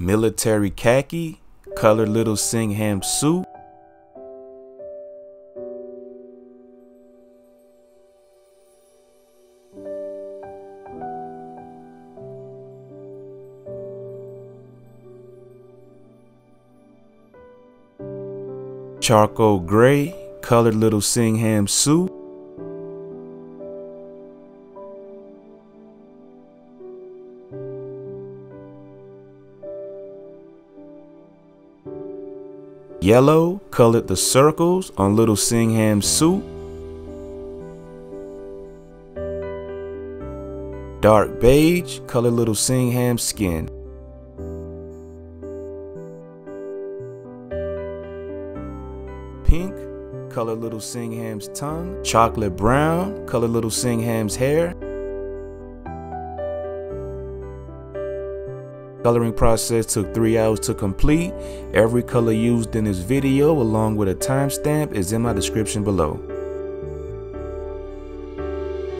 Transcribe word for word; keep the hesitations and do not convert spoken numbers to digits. military khaki colored Little Singham suit, charcoal gray colored Little Singham suit, yellow colored the circles on Little Singham suit, dark beige colored Little Singham skin, pink colored Little Singham's tongue, chocolate brown colored Little Singham's hair. Coloring process took three hours to complete. Every color used in this video along with a timestamp is in my description below.